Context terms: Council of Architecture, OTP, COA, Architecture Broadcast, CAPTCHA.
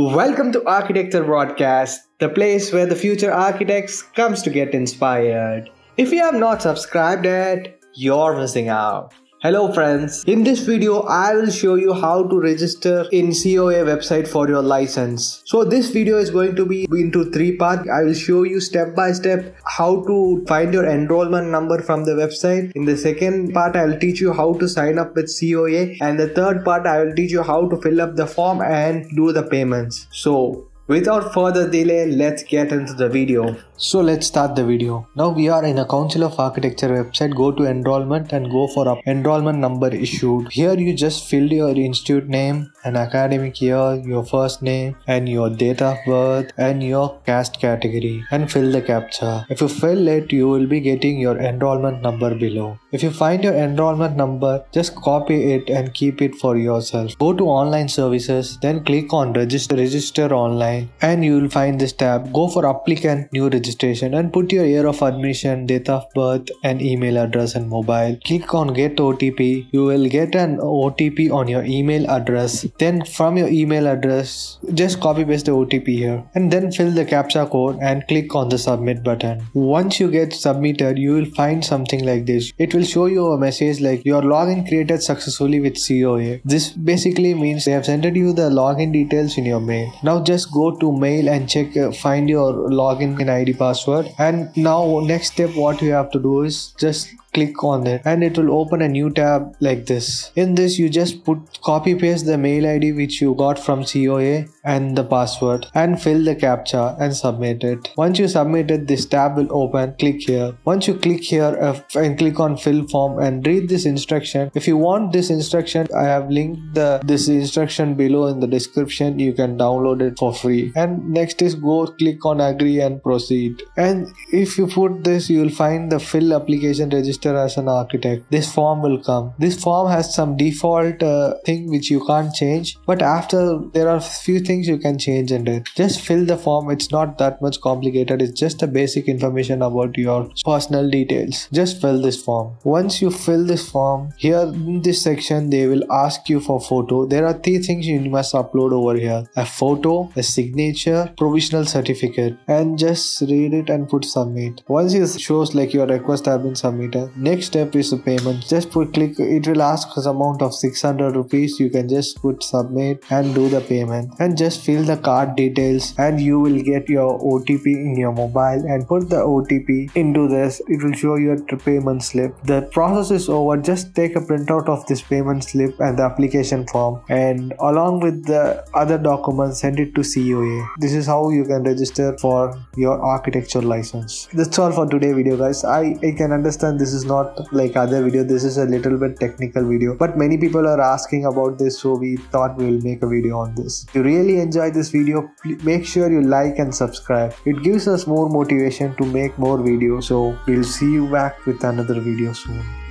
Welcome to Architecture Broadcast, the place where the future architects comes to get inspired. If you have not subscribed yet, you're missing out. Hello friends, in this video I will show you how to register in COA website for your license. So this video is going to be into three parts. I will show you step by step how to find your enrollment number from the website. In the second part I will teach you how to sign up with COA, and the third part I will teach you how to fill up the form and do the payments. So without further delay, let's get into the video. So let's start the video. Now we are in a Council of Architecture website. Go to enrollment and go for a enrollment number issued. Here you just fill your institute name and academic year, your first name and your date of birth and your caste category, and fill the CAPTCHA. If you fill it, you will be getting your enrollment number below. If you find your enrollment number, just copy it and keep it for yourself. Go to online services, then click on register online, and you will find this tab. Go for applicant, new registration, and put your year of admission, date of birth, and email address and mobile. Click on get OTP. You will get an OTP on your email address. Then from your email address, just copy paste the OTP here and then fill the CAPTCHA code and click on the submit button. Once you get submitted, you will find something like this. It will show you a message like your login created successfully with COA. This basically means they have sent you the login details in your mail. Now just go to mail and check, find your login and ID password, and now next step what you have to do is just click on it and it will open a new tab like this. In this you just copy paste the mail ID which you got from COA and the password, and fill the CAPTCHA and submit it. Once you submit it, this tab will open. Click here. Once you click here and click on fill form and read this instruction. If you want this instruction, I have linked this instruction below in the description. You can download it for free. And next is go click on agree and proceed. And if you put this, you will find the fill application, register as an architect. This form will come. This form has some default thing which you can't change, but after there are few things you can change in it. Just fill the form. It's not that much complicated. It's just the basic information about your personal details. Just fill this form. Once you fill this form, here in this section they will ask you for photo. There are three things you must upload over here: a photo, a signature, provisional certificate, and just read it and put submit. Once it shows like your request have been submitted, next step is the payment. Just click. It will ask the amount of 600 rupees. You can just put submit and do the payment, and just fill the card details, and you will get your OTP in your mobile and put the OTP into this. It will show you a payment slip. The process is over. Just take a printout of this payment slip and the application form, and along with the other documents send it to COA. This is how you can register for your architecture license. That's all for today video guys. I can understand this is not like other video. This is a little bit technical video, but many people are asking about this, so we thought we will make a video on this. If you really enjoy this video, make sure you like and subscribe. It gives us more motivation to make more videos. So we'll see you back with another video soon.